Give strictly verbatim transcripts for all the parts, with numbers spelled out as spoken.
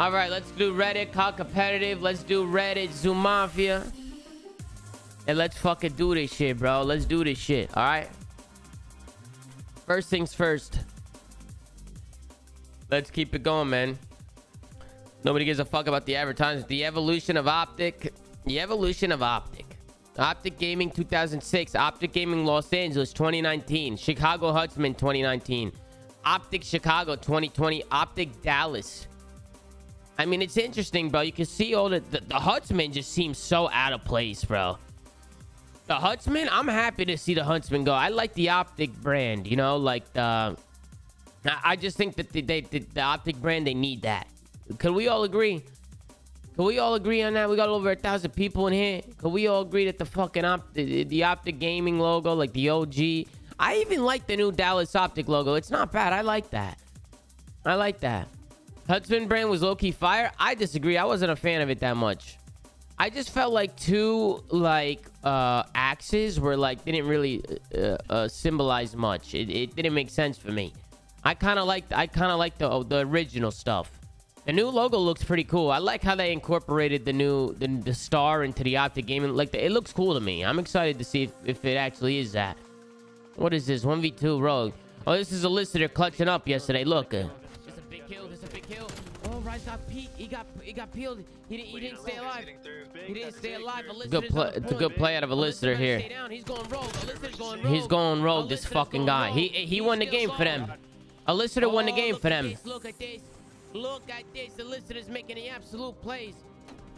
All right, let's do Reddit, Call Competitive. Let's do Reddit, Zoom Mafia. And let's fucking do this shit, bro. Let's do this shit, all right? First things first. Let's keep it going, man. Nobody gives a fuck about the advertisement. The evolution of Optic. The evolution of Optic. Optic Gaming two thousand six. Optic Gaming Los Angeles twenty nineteen. Chicago Huntsmen twenty nineteen. Optic Chicago twenty twenty. Optic Dallas. I mean, it's interesting, bro. You can see all the... The, the Huntsmen just seem so out of place, bro. The Huntsmen? I'm happy to see the Huntsmen go. I like the Optic brand, you know? Like, the... I just think that they, they, the, the Optic brand, they need that. Can we all agree? Can we all agree on that? We got over a thousand people in here. Can we all agree that the fucking op the, the Optic Gaming logo, like the O G? I even like the new Dallas Optic logo. It's not bad. I like that. I like that. Huntsman brand was low-key fire. I disagree. I wasn't a fan of it that much. I just felt like two, like, uh, axes were, like, didn't really uh, uh, symbolize much. It, it didn't make sense for me. I kind of liked, I kind of liked the, the original stuff. The new logo looks pretty cool. I like how they incorporated the new, the, the star into the Optic Gaming. Like, the, it looks cool to me. I'm excited to see if, if it actually is that. What is this? one v two Rogue. Oh, this is Elicitor clutching up yesterday. Look. Uh, There's a big kill. There's a big kill. Oh, Rice got peaked. He got, he got peeled. He, he didn't stay alive. He didn't stay alive. Good play, it's a good play out of Elicitor here. He's going rogue. Elicitor's going rogue. He's going rogue, this fucking guy. He, he won the game for them. Elicitor won the game for them. Look at this. Look at this, the listener's making the absolute plays.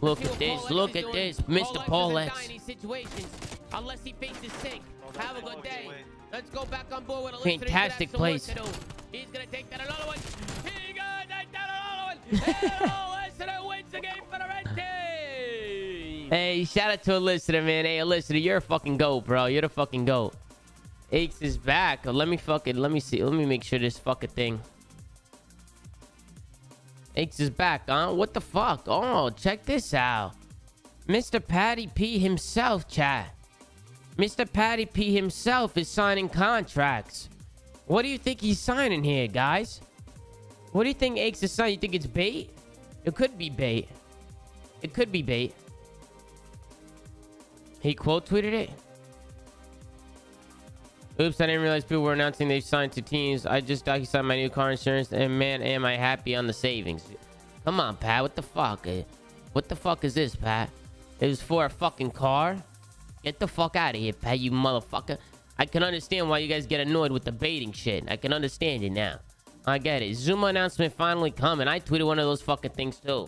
Look at this, look at this, Mister Paulex. Unless he faces sink. Have a good day. Let's go back on board with a fantastic place. He's gonna take that another one. He's gonna take that another one. Wins the game for the red team. Hey, shout out to a listener, man. Hey, a listener, you're a fucking goat, bro. You're the fucking goat. Aches is back. Let me fucking let me see. Let me make sure this fucking thing. Aches is back, huh? What the fuck? Oh, check this out. Mister Patty P himself, chat. Mister Patty P himself is signing contracts. What do you think he's signing here, guys? What do you think Aches is signing? You think it's bait? It could be bait. It could be bait. He quote tweeted it. Oops, I didn't realize people were announcing they've signed to teams. I just docu-signed my new car insurance, and man, am I happy on the savings. Come on, Pat. What the fuck? What the fuck is this, Pat? It was for a fucking car? Get the fuck out of here, Pat, you motherfucker. I can understand why you guys get annoyed with the baiting shit. I can understand it now. I get it. Zuma announcement finally coming. I tweeted one of those fucking things, too.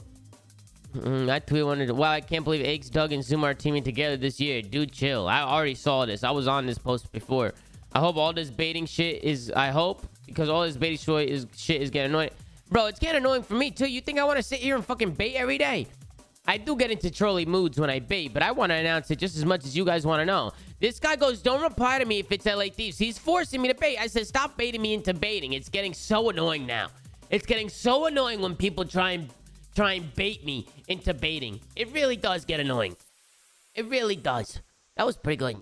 Mm, I tweeted one of the... Wow, I can't believe Aches, Doug, and Zuma are teaming together this year. Dude, chill. I already saw this. I was on this post before. I hope all this baiting shit is... I hope. Because all this baiting shit is, shit is getting annoying. Bro, it's getting annoying for me, too. You think I want to sit here and fucking bait every day? I do get into trolley moods when I bait, but I want to announce it just as much as you guys want to know. This guy goes, don't reply to me if it's L A Thieves. He's forcing me to bait. I said, stop baiting me into baiting. It's getting so annoying now. It's getting so annoying when people try and, try and bait me into baiting. It really does get annoying. It really does. That was pretty good.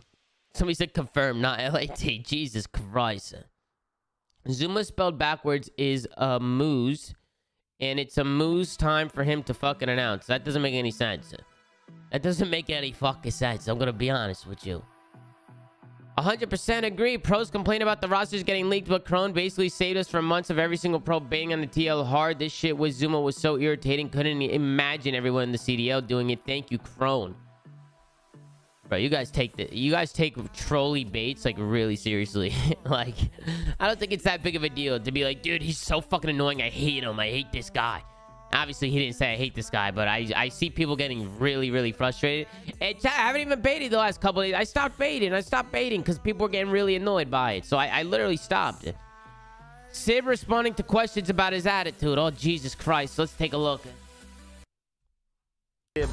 Somebody said confirm, not L A T. Jesus Christ. Zuma spelled backwards is a moose. And it's a moose time for him to fucking announce. That doesn't make any sense. That doesn't make any fucking sense. I'm going to be honest with you. one hundred percent agree. Pros complain about the rosters getting leaked. But Crone basically saved us for months of every single pro banging on the T L hard. This shit with Zuma was so irritating. Couldn't imagine everyone in the C D L doing it. Thank you, Crone. Bro, you guys take the you guys take trolley baits like really seriously. Like, I don't think it's that big of a deal to be like, dude, he's so fucking annoying. I hate him. I hate this guy. Obviously, he didn't say I hate this guy, but I I see people getting really really frustrated. And I haven't even baited the last couple of days. I stopped baiting. I stopped baiting because people were getting really annoyed by it. So I, I literally stopped. Sib responding to questions about his attitude. Oh Jesus Christ! Let's take a look.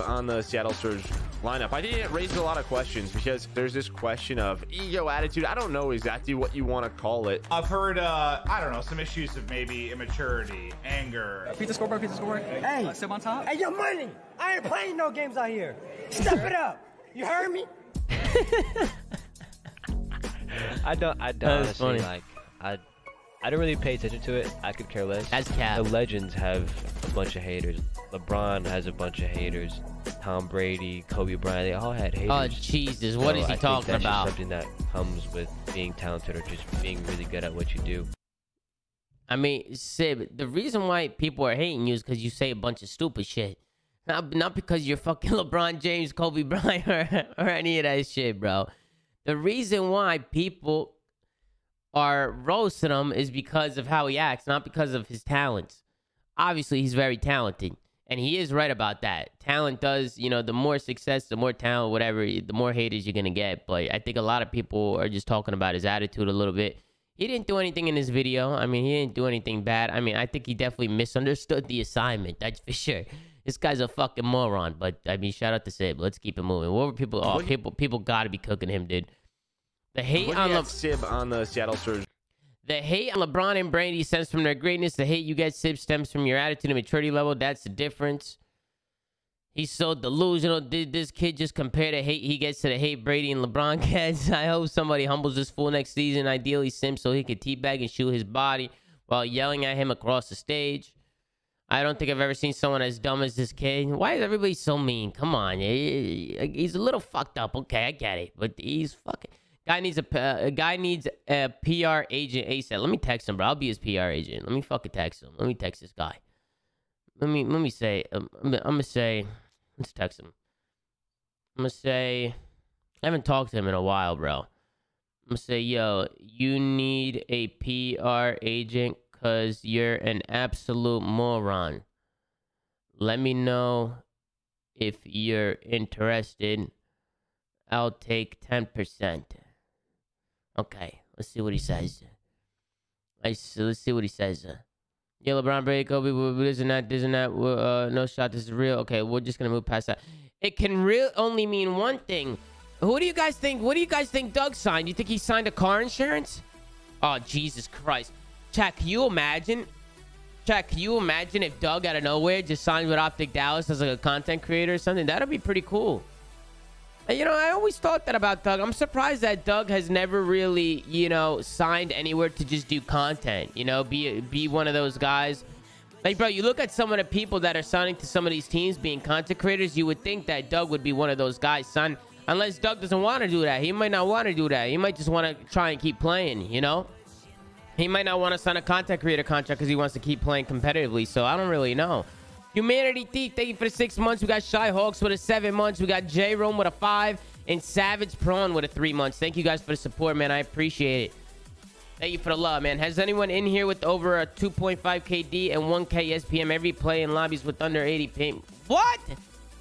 On the Seattle Surge lineup, I think it raised a lot of questions because there's this question of ego, attitude. I don't know exactly what you want to call it. I've heard, uh, I don't know, some issues of maybe immaturity, anger. Pizza scoreboard, pizza scoreboard. Hey, Sib on top. Hey, yo, money. I ain't playing no games out here. Step it up. You heard me? I don't, I don't. Honestly, like, I, I don't really pay attention to it. I could care less. That's cap. The legends have a bunch of haters. LeBron has a bunch of haters. Tom Brady, Kobe Bryant, they all had haters. Oh, Jesus. What so is he I talking think that's about? Just something that comes with being talented or just being really good at what you do. I mean, Sib, the reason why people are hating you is because you say a bunch of stupid shit. Not, not because you're fucking LeBron James, Kobe Bryant, or, or any of that shit, bro. The reason why people are roasting him is because of how he acts, not because of his talents. Obviously, he's very talented, and he is right about that. Talent does, you know, the more success, the more talent, whatever, the more haters you're going to get. But I think a lot of people are just talking about his attitude a little bit. He didn't do anything in this video. I mean, he didn't do anything bad. I mean, I think he definitely misunderstood the assignment. That's for sure. This guy's a fucking moron. But, I mean, shout out to Sib. Let's keep it moving. What were people... Oh, people, people got to be cooking him, dude. The hate on... Le- Sib on the Seattle Surge. The hate on LeBron and Brady stems from their greatness. The hate you get, Sib, stems from your attitude and maturity level. That's the difference. He's so delusional. Did this kid just compare the hate he gets to the hate Brady and LeBron gets? I hope somebody humbles this fool next season. Ideally, Simp, so he could teabag and shoot his body while yelling at him across the stage. I don't think I've ever seen someone as dumb as this kid. Why is everybody so mean? Come on. He's a little fucked up. Okay, I get it. But he's fucking... Guy needs a, uh, a guy needs a P R agent ASAP. Let me text him, bro. I'll be his P R agent. Let me fucking text him. Let me text this guy. Let me, let me say... Um, I'm, I'm going to say... Let's text him. I'm going to say, I haven't talked to him in a while, bro. I'm going to say, yo, you need a P R agent because you're an absolute moron. Let me know if you're interested. I'll take ten percent. Okay, let's see what he says. Let's, let's see what he says. Yeah, LeBron, Brady, Kobe, this and that, this and that, uh, no shot, this is real. Okay, we're just going to move past that. It can really only mean one thing. Who do you guys think, what do you guys think Doug signed? You think he signed a car insurance? Oh, Jesus Christ. Chat, can you imagine? Chat, can you imagine if Doug out of nowhere just signed with Optic Dallas as like a content creator or something? That would be pretty cool. And, you know, I always thought that about Doug. I'm surprised that Doug has never really, you know, signed anywhere to just do content, you know, be be one of those guys. Like, bro, you look at some of the people that are signing to some of these teams being content creators, you would think that Doug would be one of those guys, son. Unless Doug doesn't want to do that. He might not want to do that. He might just want to try and keep playing, you know. He might not want to sign a content creator contract because he wants to keep playing competitively. So I don't really know. Humanity Thief, thank you for the six months. We got Shy Hawks with a seven months. We got J Rome with a five and Savage Prawn with a three months. Thank you guys for the support, man. I appreciate it. Thank you for the love, man. Has anyone in here with over a two point five K D and one K S P M every play in lobbies with under eighty ping? What?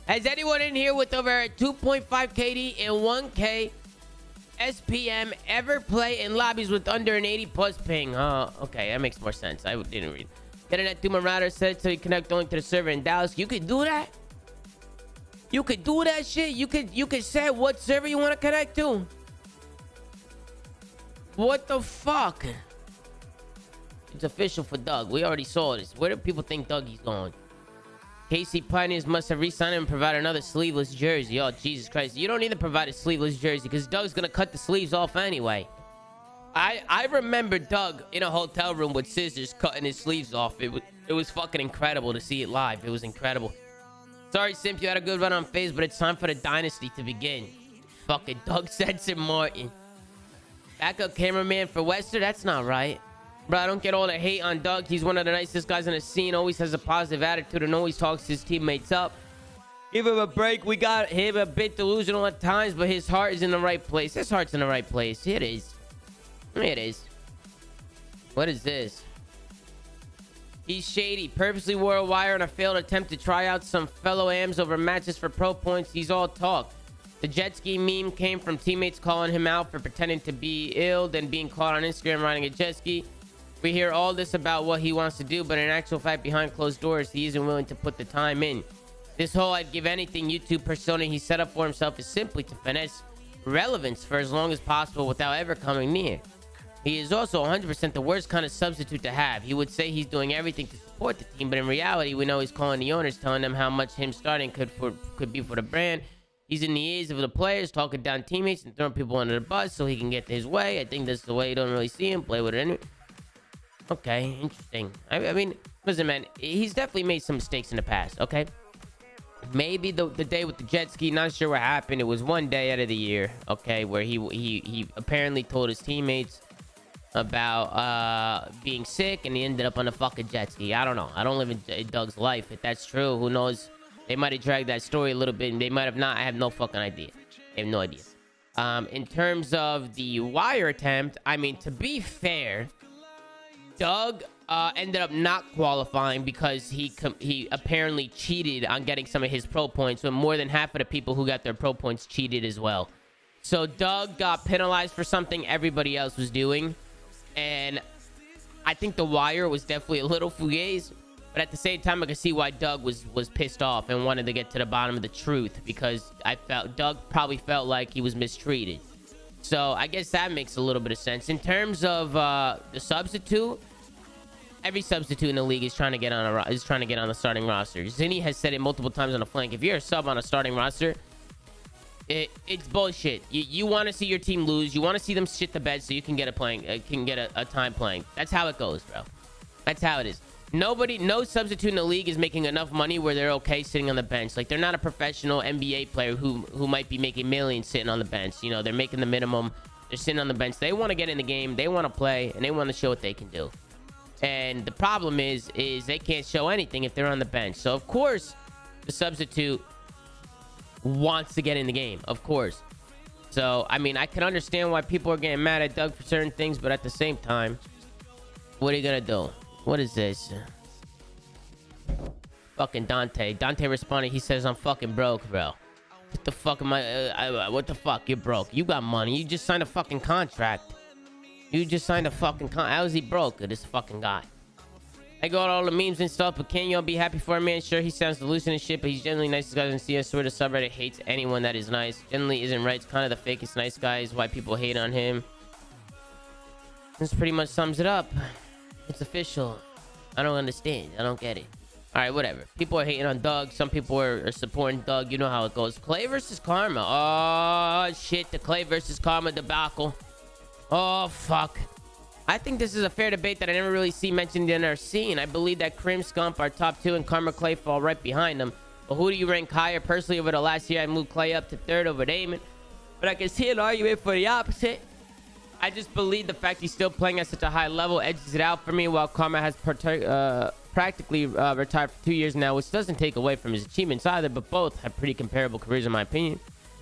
Has anyone in here with over a two point five K D and one K S P M ever play in lobbies with under an eighty plus ping? Uh, okay, that makes more sense. I didn't read. Internet through my router set to connect only to the server in Dallas. You could do that? You could do that shit? You could you could set what server you want to connect to? What the fuck? It's official for Doug. We already saw this. Where do people think Dougie's going? K C Pioneers must have re-signed him and provided another sleeveless jersey. Oh, Jesus Christ. You don't need to provide a sleeveless jersey because Doug's going to cut the sleeves off anyway. I, I remember Doug in a hotel room with scissors cutting his sleeves off. It was, it was fucking incredible to see it live. It was incredible. Sorry, Simp, you had a good run on FaZe, but it's time for the dynasty to begin. Fucking Doug Sensen Martin. Backup cameraman for Wester? That's not right. Bro, I don't get all the hate on Doug. He's one of the nicest guys in the scene. Always has a positive attitude and always talks his teammates up. Give him a break. We got him a bit delusional at times, but his heart is in the right place. His heart's in the right place. It is. It is. What is this? He's shady. Purposely wore a wire in a failed attempt to try out some fellow A Ms over matches for pro points. He's all talk. The jet ski meme came from teammates calling him out for pretending to be ill, then being caught on Instagram riding a jet ski. We hear all this about what he wants to do, but in actual fact, behind closed doors, he isn't willing to put the time in. This whole I'd give anything YouTube persona he set up for himself is simply to finesse relevance for as long as possible without ever coming near. He is also one hundred percent the worst kind of substitute to have. He would say he's doing everything to support the team, but in reality, we know he's calling the owners, telling them how much him starting could for, could be for the brand. He's in the ears of the players, talking down teammates and throwing people under the bus so he can get his way. I think that's the way you don't really see him play with it anyway. Okay, interesting. I, I mean, listen, man, he's definitely made some mistakes in the past, okay? Maybe the, the day with the jet ski, not sure what happened. It was one day out of the year, okay, where he he, he apparently told his teammates about uh, being sick, and he ended up on a fucking jet ski. I don't know. I don't live in Doug's life. If that's true, who knows? They might have dragged that story a little bit, and they might have not. I have no fucking idea. I have no idea. Um, in terms of the wire attempt, I mean, to be fair, Doug uh, ended up not qualifying because he com he apparently cheated on getting some of his pro points, when more than half of the people who got their pro points cheated as well. So Doug got penalized for something everybody else was doing, and I think the wire was definitely a little fugazi, but at the same time, I could see why Doug was was pissed off and wanted to get to the bottom of the truth, because I felt Doug probably felt like he was mistreated. So I guess that makes a little bit of sense. In terms of uh, the substitute, every substitute in the league is trying to get on a is trying to get on the starting roster. Zinni has said it multiple times on the flank. If you're a sub on a starting roster, it it's bullshit. You you want to see your team lose. You want to see them shit the bed so you can get a playing uh, can get a, a time playing. That's how it goes, bro. That's how it is. Nobody, no substitute in the league is making enough money where they're okay sitting on the bench. Like, they're not a professional N B A player who who might be making millions sitting on the bench. You know, they're making the minimum. They're sitting on the bench. They want to get in the game. They want to play, and they want to show what they can do. And the problem is, is they can't show anything if they're on the bench. So, of course, the substitute wants to get in the game. Of course. So, I mean, I can understand why people are getting mad at Doug for certain things, but at the same time, what are you going to do? What is this? Fucking Dante. Dante responded. He says, I'm fucking broke, bro. What the fuck am I? Uh, I what the fuck? You're broke. You got money. You just signed a fucking contract. You just signed a fucking con. How is he broke? This fucking guy. I got all the memes and stuff, but can y'all be happy for a man? Sure, he sounds delusional and shit, but he's generally nice guy and see. I swear the subreddit hates anyone that is nice. Generally isn't right. It's kind of the fakest nice guy is why people hate on him. This pretty much sums it up. It's official. I don't understand. I don't get it. All right, whatever. People are hating on Doug. Some people are, are supporting Doug. You know how it goes. Clay versus Karma. Oh, shit. The Clay versus Karma debacle. Oh, fuck. I think this is a fair debate that I never really see mentioned in our scene. I believe that Crim, Scump are top two and Karma, Clay fall right behind them. But who do you rank higher? Personally, over the last year, I moved Clay up to third over Damon. But I can see an argument for the opposite. I just believe the fact he's still playing at such a high level edges it out for me, while Karma has uh, practically uh, retired for two years now, which doesn't take away from his achievements either, but both have pretty comparable careers in my opinion.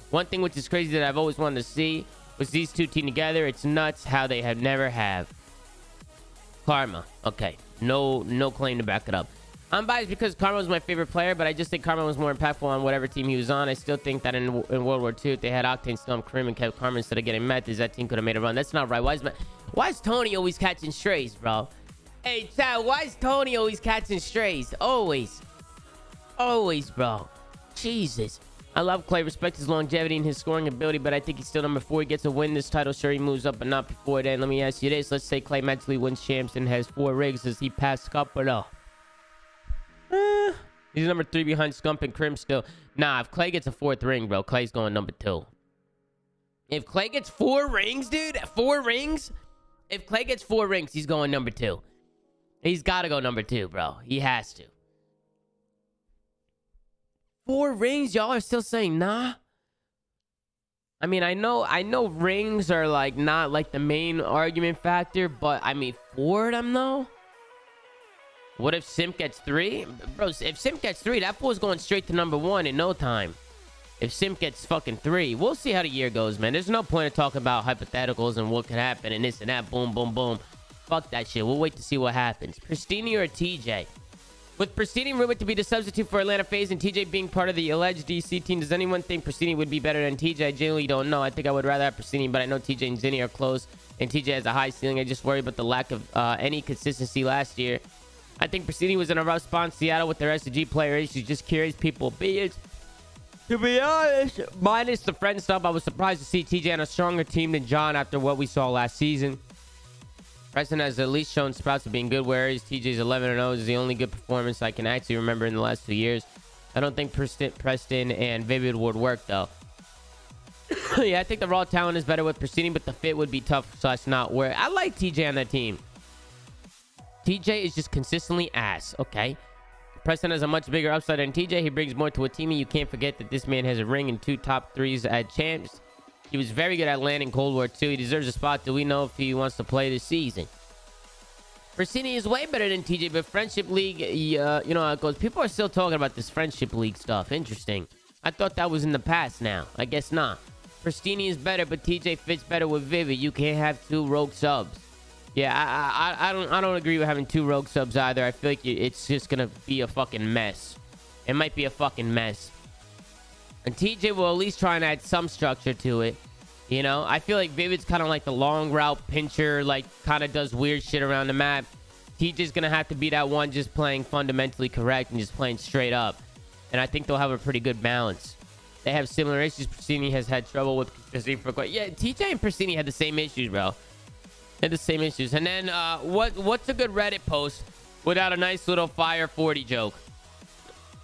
One thing which is crazy that I've always wanted to see was these two team together. It's nuts how they have never have. Karma. Okay. No, no claim to back it up. I'm biased because Karma was my favorite player, but I just think Karma was more impactful on whatever team he was on. I still think that in, in World War Two, if they had Octane, Scum, Karim, and kept Karma instead of getting Mathis, that team could have made a run. That's not right. Why is, why is Tony always catching strays, bro? Hey, Chad, why is Tony always catching strays? Always. Always, bro. Jesus. I love Clay. Respect his longevity and his scoring ability, but I think he's still number four. He gets a win this title. Sure, he moves up, but not before then. Let me ask you this. Let's say Clay mentally wins champs and has four rigs. Does he pass Cup or no? Eh, he's number three behind Scump and Crim still. Nah, if Clay gets a fourth ring, bro, Clay's going number two. If Clay gets four rings, dude, four rings? If Clay gets four rings, he's going number two. He's got to go number two, bro. He has to. Four rings? Y'all are still saying nah? I mean, I know, I know rings are like not like the main argument factor, but I mean, four of them though? What if Simp gets three? Bro, if Simp gets three, that fool's going straight to number one in no time. If Simp gets fucking three, we'll see how the year goes, man. There's no point in talking about hypotheticals and what could happen and this and that. Boom, boom, boom. Fuck that shit. We'll wait to see what happens. Pristiñe or T J? With Pristiñe rumored to be the substitute for Atlanta FaZe and T J being part of the alleged D C team, does anyone think Pristiñe would be better than T J? I generally don't know. I think I would rather have Pristiñe, but I know T J and Zinni are close, and T J has a high ceiling. I just worry about the lack of uh, any consistency last year. I think Pristiñe was in a rough spot in Seattle with their S G player issues. Just curious people be it. To be honest, minus the friend stuff, I was surprised to see T J on a stronger team than John after what we saw last season. Preston has at least shown sprouts of being good, whereas T J's eleven and oh is the only good performance I can actually remember in the last two years. I don't think Preston and Vivid would work, though. Yeah, I think the raw talent is better with Pristiñe, but the fit would be tough, so that's not where. I like T J on that team. T J is just consistently ass. Okay. Preston has a much bigger upside than T J. He brings more to a team, and you can't forget that this man has a ring and two top threes at champs. He was very good at landing Cold War too. He deserves a spot. Do we know if he wants to play this season? Pristiñe is way better than T J, but Friendship League, uh, you know how it goes. People are still talking about this Friendship League stuff. Interesting. I thought that was in the past now. I guess not. Pristiñe is better, but T J fits better with Vivid. You can't have two rogue subs. Yeah, I, I, I don't I don't agree with having two rogue subs either. I feel like it's just going to be a fucking mess. It might be a fucking mess. And T J will at least try and add some structure to it. You know, I feel like Vivid's kind of like the long route pincher, like kind of does weird shit around the map. T J's going to have to be that one just playing fundamentally correct and just playing straight up. And I think they'll have a pretty good balance. They have similar issues. Pristiñe has had trouble with Pristiñe for quite... Yeah, T J and Pristiñe had the same issues, bro. They had the same issues. And then uh, what? what's a good Reddit post without a nice little Fire forty joke?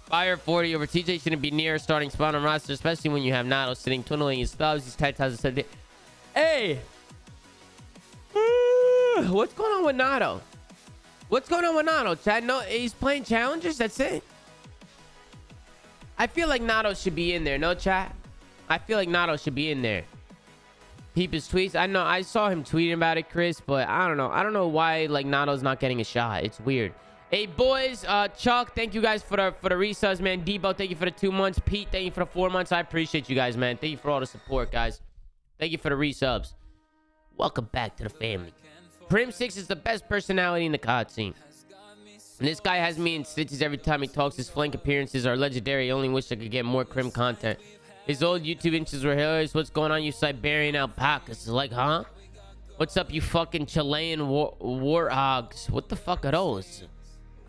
Fire forty over T J shouldn't be near starting spot on roster, especially when you have Nato sitting twiddling his thumbs. These tight ties said, hey, mm, what's going on with Nato? What's going on with Nato, Chad? No, he's playing challengers. That's it. I feel like Nato should be in there. No, chat. I feel like Nato should be in there. Peep his tweets. I know I saw him tweeting about it, Chris, but I don't know. I don't know why like Nato's not getting a shot. It's weird. Hey, boys, uh, Chuck, thank you guys for the, for the resubs, man. Debo, thank you for the two months. Pete, thank you for the four months. I appreciate you guys, man. Thank you for all the support, guys. Thank you for the resubs. Welcome back to the family. Crimsix is the best personality in the C O D scene. And this guy has me in stitches every time he talks. His flank appearances are legendary. I only wish I could get more Crim content. His old YouTube inches were hilarious. What's going on, you Siberian alpacas? Like, huh? What's up, you fucking Chilean war warthogs? What the fuck are those?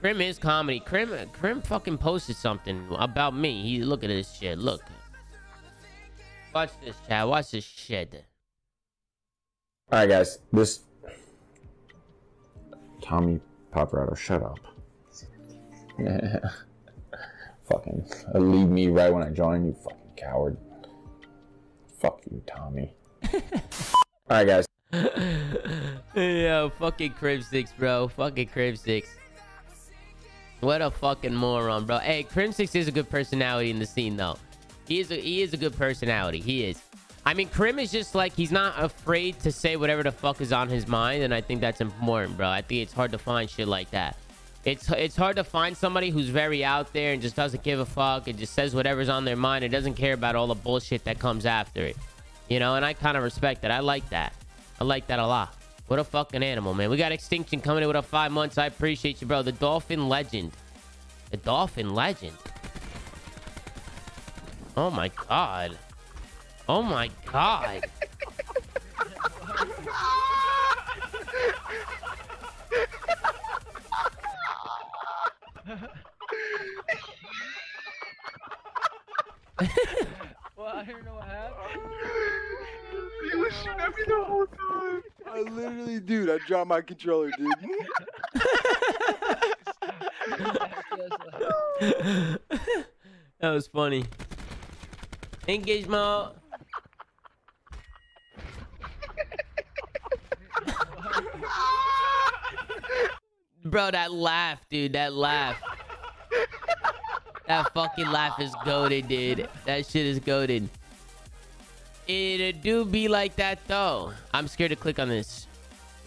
Crim is comedy. Crim, Crim fucking posted something about me. He look at this shit. Look. Watch this, chat. Watch this shit. All right, guys. This Tommy Paparazzo, shut up. Yeah. Fucking leave me right when I join you, fucking coward. Fuck you, Tommy. All right, guys. Yo, fucking Crimsix, bro. Fucking Crimsix. What a fucking moron, bro. Hey, Crimsix is a good personality in the scene, though. He is a, he is a good personality. He is. I mean, Crim is just like, he's not afraid to say whatever the fuck is on his mind, and I think that's important, bro. I think it's hard to find shit like that. It's, it's hard to find somebody who's very out there and just doesn't give a fuck and just says whatever's on their mind and doesn't care about all the bullshit that comes after it. You know, and I kind of respect that. I like that. I like that a lot. What a fucking animal, man. We got Extinction coming in with a five months. I appreciate you, bro. The Dolphin Legend. The Dolphin Legend. Oh, my God. Oh, my God. Well, I don't know what happened. You was shooting at me the whole time. I literally, dude, I dropped my controller, dude. That was funny. Engagement. Bro, that laugh, dude. That laugh. That fucking laugh is goated, dude. That shit is goated. It do be like that, though. I'm scared to click on this.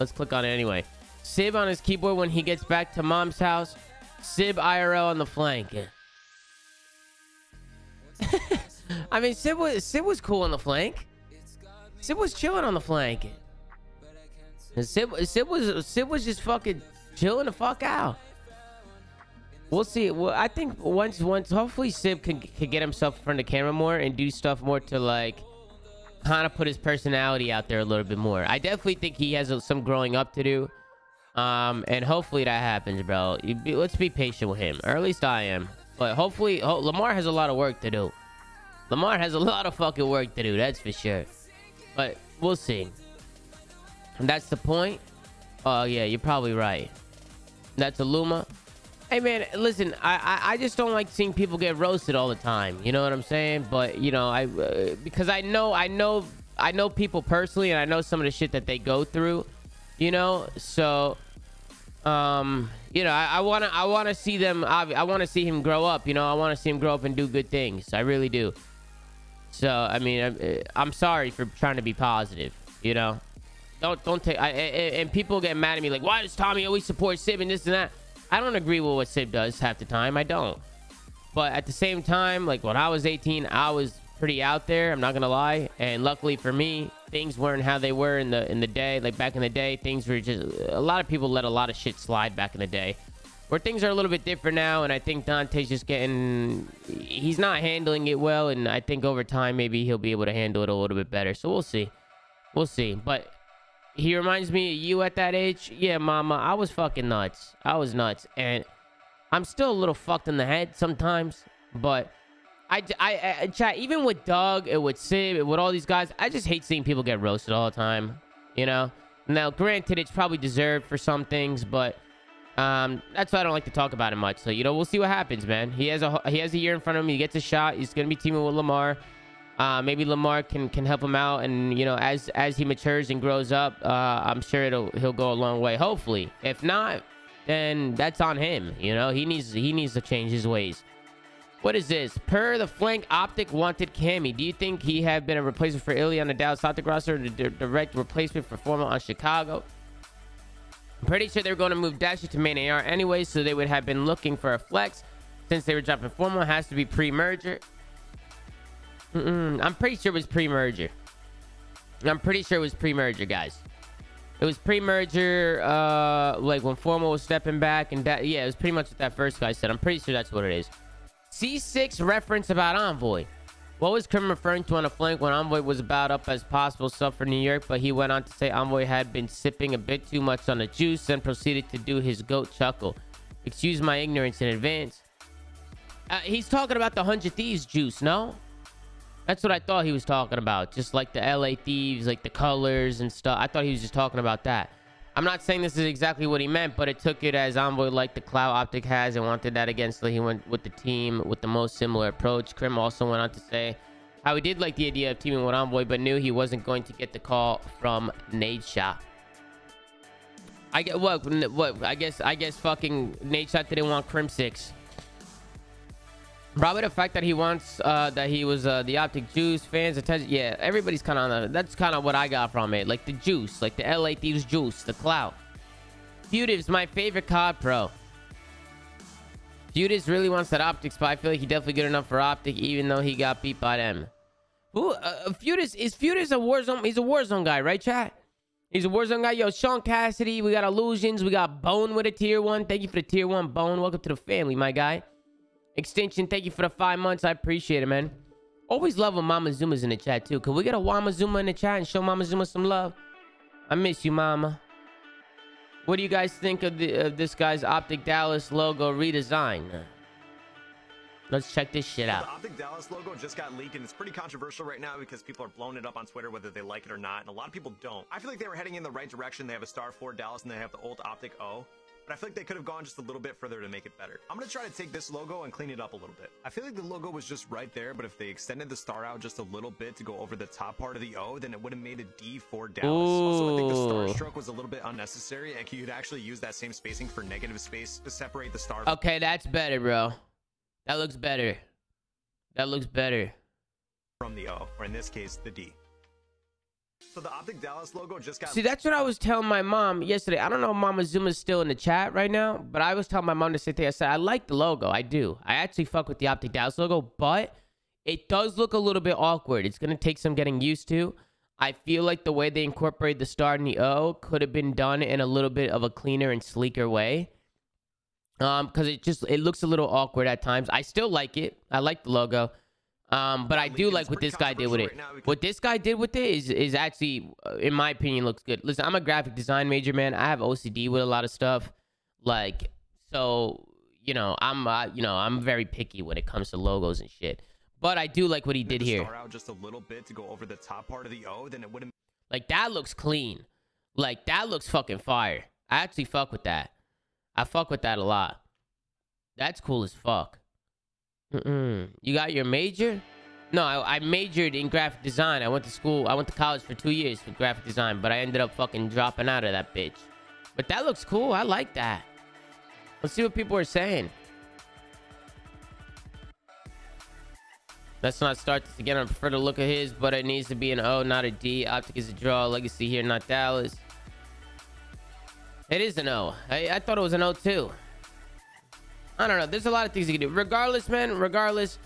Let's click on it anyway. Sib on his keyboard when he gets back to mom's house. Sib I R L on the flank. I mean, Sib was, Sib was cool on the flank. Sib was chilling on the flank. Sib, Sib, was, Sib was just fucking chilling the fuck out. We'll see. Well, I think once, once hopefully Sib can, can get himself in front of the camera more and do stuff more to, like, kind of put his personality out there a little bit more. I definitely think he has some growing up to do, um, and hopefully that happens, bro. You be, let's be patient with him, or at least I am. But hopefully, ho Lamar has a lot of work to do. Lamar has a lot of fucking work to do, that's for sure. But we'll see. And that's the point. Oh yeah, you're probably right. That's a Luma. Hey man, listen, I, I I just don't like seeing people get roasted all the time. You know what I'm saying? But you know, I uh, because I know I know I know people personally, and I know some of the shit that they go through. You know, so um you know, I want to I want to see them I, I want to see him grow up, you know. I want to see him grow up and do good things. I really do. So I mean, I'm, I'm sorry for trying to be positive, you know. Don't don't take I, I, and people get mad at me like, why does Tommy always support Sib and this and that? I don't agree with what Sib does half the time. I don't. But at the same time, like when I was eighteen, I was pretty out there. I'm not gonna lie. And luckily for me, things weren't how they were in the in the day. Like back in the day, things were just a lot of people let a lot of shit slide back in the day. Where things are a little bit different now, and I think Dante's just getting, he's not handling it well, and I think over time maybe he'll be able to handle it a little bit better. So we'll see, we'll see. But he reminds me of you at that age. Yeah, mama, I was fucking nuts. I was nuts, and I'm still a little fucked in the head sometimes, but I, I, I chat, even with Doug and with Sib and with all these guys, I just hate seeing people get roasted all the time, you know? Now, granted, it's probably deserved for some things, but um, that's why I don't like to talk about it much. So, you know, we'll see what happens, man. He has a, he has a year in front of him. He gets a shot. He's going to be teaming with Lamar. Uh, maybe Lamar can, can help him out. And, you know, as, as he matures and grows up, uh, I'm sure it'll, he'll go a long way, hopefully. If not, then that's on him, you know. He needs he needs to change his ways. What is this? Per the flank, Optic wanted Cammy. Do you think he have been a replacement for Illy on the Dallas Optic roster, or the direct replacement for Formal on Chicago? I'm pretty sure they're going to move Dashy to main A R anyway, so they would have been looking for a flex since they were dropping Formal. It has to be pre-merger. Mm-mm, I'm pretty sure it was pre-merger. I'm pretty sure it was pre-merger, guys. It was pre-merger, uh, like when Formal was stepping back, and that, yeah, it was pretty much what that first guy said. I'm pretty sure that's what it is. C six reference about Envoy. What was Krim referring to on a flank when Envoy was about up as possible sub for New York, but he went on to say Envoy had been sipping a bit too much on the juice and proceeded to do his goat chuckle. Excuse my ignorance in advance. Uh, he's talking about the one hundred Thieves juice, no? That's what I thought he was talking about. Just like the L A Thieves, like the colors and stuff. I thought he was just talking about that. I'm not saying this is exactly what he meant, but it took it as Envoy like the cloud Optic has and wanted that against. So he went with the team with the most similar approach. Krim also went on to say how he did like the idea of teaming with Envoy, but knew he wasn't going to get the call from Nade Shot. I get what? What? I guess. I guess fucking Nade Shot didn't want Crimsix. Probably the fact that he wants uh that he was uh the Optic juice fans attention. Yeah, everybody's kind of on the, that's kind of what I got from it, like the juice, like the L A Thieves juice, the clout. Feudiss, my favorite C O D pro. Feudiss really wants that Optic spot. I feel like he definitely good enough for Optic, even though he got beat by them. Who uh, Feudiss is Feudiss a Warzone? He's a Warzone guy, right, chat? He's a Warzone guy. Yo, Sean Cassidy, we got Illusions, we got Bone with a tier one. Thank you for the tier one, Bone. Welcome to the family, my guy. Extinction, thank you for the five months. I appreciate it, man. Always love when Mama Zuma's in the chat, too. Can we get a Wama Zuma in the chat and show Mama Zuma some love? I miss you, Mama. What do you guys think of, the, of this guy's Optic Dallas logo redesign? Let's check this shit out. The Optic Dallas logo just got leaked, and it's pretty controversial right now because people are blowing it up on Twitter whether they like it or not, and a lot of people don't. I feel like they were heading in the right direction. They have a star for Dallas, and they have the old Optic O. But I feel like they could have gone just a little bit further to make it better. I'm going to try to take this logo and clean it up a little bit. I feel like the logo was just right there, but if they extended the star out just a little bit to go over the top part of the O, then it would have made a D for Dallas. Ooh. Also, I think the star stroke was a little bit unnecessary, and you could actually use that same spacing for negative space to separate the star. Okay, that's better, bro. That looks better. That looks better. From the O, or in this case, the D. So the Optic Dallas logo just got. See, that's what I was telling my mom yesterday. I don't know if Mama Zuma's still in the chat right now, but I was telling my mom the same thing. I said, I like the logo. I do. I actually fuck with the Optic Dallas logo, but it does look a little bit awkward. It's going to take some getting used to. I feel like the way they incorporate the star and the O could have been done in a little bit of a cleaner and sleeker way. Um, because it just, it looks a little awkward at times. I still like it. I like the logo. Um, but I do like what this guy did with it. What this guy did with it is, is actually, in my opinion, looks good. Listen, I'm a graphic design major, man. I have O C D with a lot of stuff. Like, so, you know, I'm, uh, you know, I'm very picky when it comes to logos and shit. But I do like what he did here. Just a little bit to go over the top part of the O, then it wouldn't. Like, that looks clean. Like, that looks fucking fire. I actually fuck with that. I fuck with that a lot. That's cool as fuck. Mm-mm. You got your major? No, I, I majored in graphic design. I went to school. I went to college for two years for graphic design, but I ended up fucking dropping out of that bitch. But that looks cool. I like that. Let's see what people are saying. Let's not start this again. I prefer the look of his, but it needs to be an O, not a D. Optic is a draw. Legacy here, not Dallas. It is an O. I, I thought it was an O too. I don't know. There's a lot of things you can do. Regardless, man. Regardless,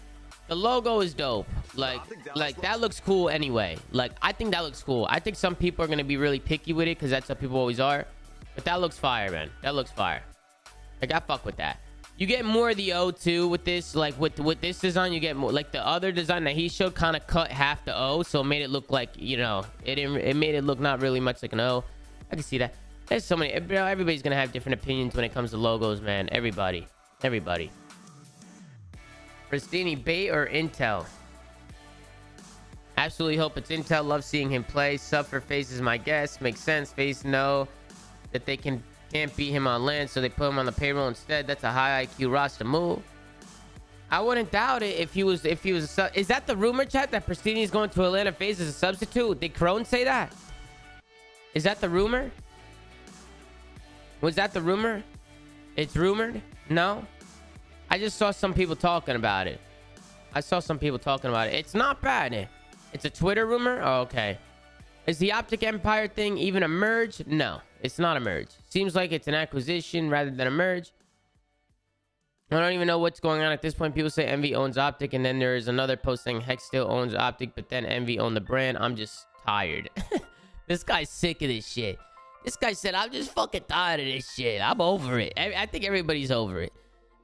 the logo is dope. Like, like that looks cool anyway. Like, I think that looks cool. I think some people are gonna be really picky with it because that's how people always are. But that looks fire, man. That looks fire. Like, I fuck with that. You get more of the O too with this. Like with with this design, you get more. Like the other design that he showed kind of cut half the O, so it made it look like, you know, it didn't, it made it look not really much like an O. I can see that. There's so many. Everybody's gonna have different opinions when it comes to logos, man. Everybody, everybody. Pristiñe bait or intel? Absolutely hope it's intel. Love seeing him play. Sub for FaZe is my guess. Makes sense. FaZe know that they can can't beat him on land, so they put him on the payroll instead. That's a high I Q roster move. I wouldn't doubt it if he was if he was a sub. Is that the rumor, chat, that Pristiñe is going to Atlanta FaZe as a substitute? Did Crone say that? Is that the rumor? Was that the rumor? It's rumored? No? I just saw some people talking about it. I saw some people talking about it. It's not bad. It's a Twitter rumor? Oh, okay. Is the Optic Empire thing even a merge? No, it's not a merge. Seems like it's an acquisition rather than a merge. I don't even know what's going on at this point. People say Envy owns Optic, and then there is another post saying Hex still owns Optic, but then Envy owned the brand. I'm just tired. This guy's sick of this shit. This guy said, I'm just fucking tired of this shit. I'm over it. I, I think everybody's over it.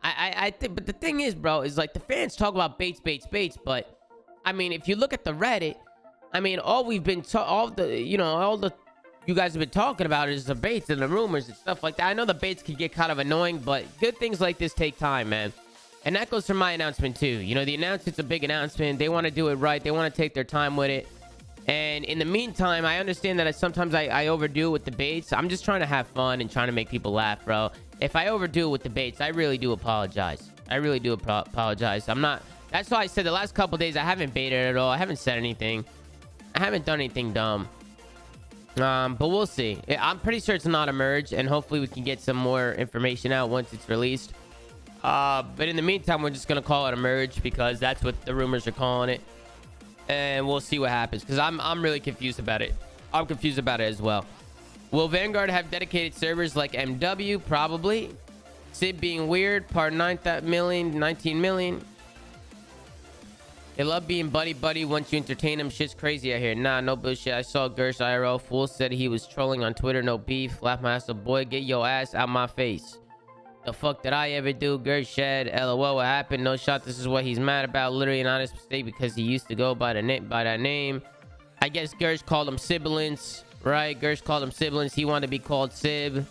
I, I, I think, but the thing is, bro, is like the fans talk about baits, baits, baits, but I mean, if you look at the Reddit, I mean, all we've been, all the, you know, all the, you guys have been talking about is the baits and the rumors and stuff like that. I know the baits can get kind of annoying, but good things like this take time, man. And that goes for my announcement too. You know, the announcement's a big announcement. They want to do it right. They want to take their time with it. And in the meantime, I understand that I, sometimes I, I overdo it with the baits. I'm just trying to have fun and trying to make people laugh, bro. If I overdo it with the baits, I really do apologize. I really do ap apologize. I'm not... That's why I said the last couple days I haven't baited at all. I haven't said anything. I haven't done anything dumb. Um, but we'll see. I'm pretty sure it's not a merge, and hopefully we can get some more information out once it's released. Uh, but in the meantime, we're just going to call it a merge because that's what the rumors are calling it. And we'll see what happens because I'm, I'm really confused about it. I'm confused about it as well. Will Vanguard have dedicated servers like M W? Probably. Sib being weird. Part nine million, nineteen million. They love being buddy buddy once you entertain them. Shit's crazy out here. Nah, no bullshit. I saw Gersh I R L. Fool said he was trolling on Twitter. No beef. Laugh my ass off. Boy, get your ass out my face. The fuck did I ever do? Gersh shed. L O L. What happened? No shot. This is what he's mad about. Literally an honest mistake because he used to go by the name by that name. I guess Gersh called him siblings, right? Gersh called him siblings. He wanted to be called Sib.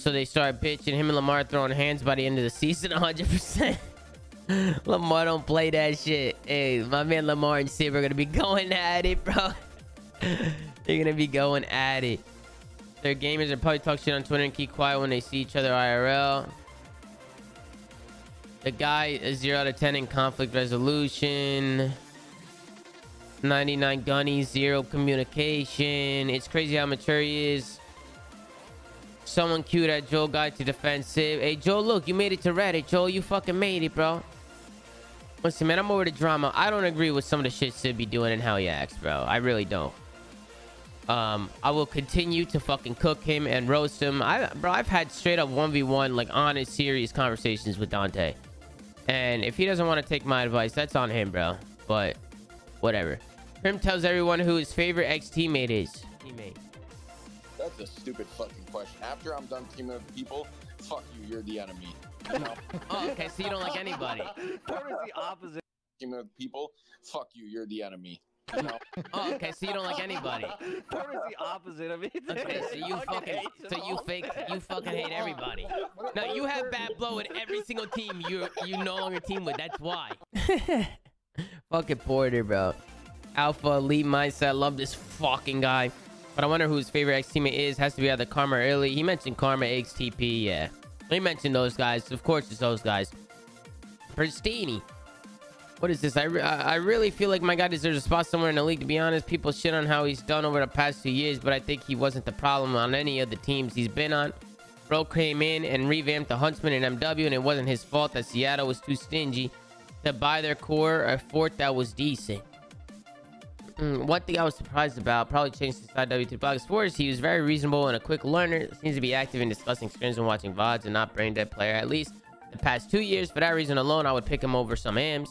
So they started bitching. Him and Lamar throwing hands by the end of the season. one hundred percent. Lamar don't play that shit. Hey, my man Lamar and Sib are gonna be going at it, bro. They're gonna be going at it. Their gamers are probably talking shit on Twitter and keep quiet when they see each other I R L. The guy is zero out of ten in conflict resolution. ninety-nine gunny, zero communication. It's crazy how mature he is. Someone cue that Joel guy to defensive. Hey, Joel, look, you made it to Reddit. Joel, you fucking made it, bro. Listen, man, I'm over the drama. I don't agree with some of the shit Sib be doing and how he acts, bro. I really don't. Um, I will continue to fucking cook him and roast him. I, bro, I've had straight up one v one, like, honest, serious conversations with Dante. And if he doesn't want to take my advice, that's on him, bro. But whatever. Crim tells everyone who his favorite ex-teammate is. Teammate. That's a stupid fucking question. After I'm done teaming with people, fuck you, you're the enemy. No. Oh, okay, so you don't like anybody. Crim is the opposite. Teaming with people, fuck you, you're the enemy. No. Oh, okay, so you don't like anybody. Crim is the opposite of it. Okay, so you fucking, so you fake, you fucking hate everybody. Now you have bad blow with every single team you you no longer team with. That's why. Fucking Porter, bro. Alpha elite mindset. Love this fucking guy. But I wonder who his favorite ex-teammate is. Has to be either Karma or Illy. He mentioned Karma, X T P, yeah. He mentioned those guys. Of course, it's those guys. Pristiñe. What is this? I, re I really feel like my guy deserves a spot somewhere in the league. To be honest, people shit on how he's done over the past two years, but I think he wasn't the problem on any of the teams he's been on. Bro came in and revamped the Huntsmen and M W, and it wasn't his fault that Seattle was too stingy to buy their core a fort that was decent. Mm, one thing I was surprised about, probably changed his side W to box sports. He was very reasonable and a quick learner. Seems to be active in discussing scrims and watching V O Ds and not brain dead player, at least the past two years. For that reason alone, I would pick him over some A Ms.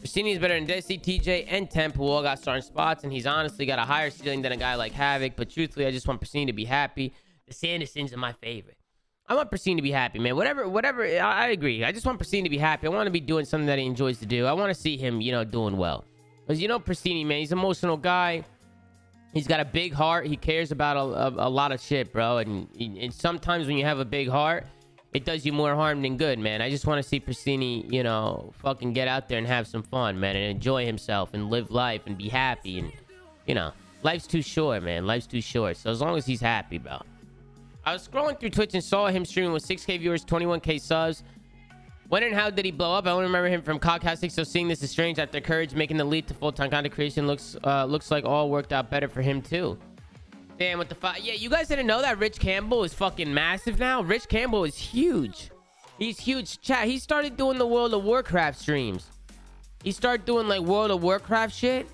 Pristiñe is better than Desi, T J, and Temp, who all got starting spots, and he's honestly got a higher ceiling than a guy like Havoc. But truthfully, I just want Pristiñe to be happy. The Sandersons are my favorite. I want Pristiñe to be happy, man. Whatever, whatever. I, I agree. I just want Pristiñe to be happy. I want to be doing something that he enjoys to do. I want to see him, you know, doing well. Because, you know, Pristiñe, man, he's an emotional guy. He's got a big heart. He cares about a, a, a lot of shit, bro. And, and sometimes when you have a big heart, it does you more harm than good, man. I just want to see Pristiñe, you know, fucking get out there and have some fun, man, and enjoy himself and live life and be happy. And, you know, life's too short, man. Life's too short. So as long as he's happy, bro. I was scrolling through Twitch and saw him streaming with six K viewers, twenty-one K subs. When and how did he blow up? I only remember him from Cockcasting, so seeing this is strange. After Courage making the leap to full-time content creation, looks uh, looks like all worked out better for him, too. Damn, what the fuck? Yeah, you guys didn't know that Rich Campbell is fucking massive now? Rich Campbell is huge. He's huge. Chat, he started doing the World of Warcraft streams. He started doing, like, World of Warcraft shit.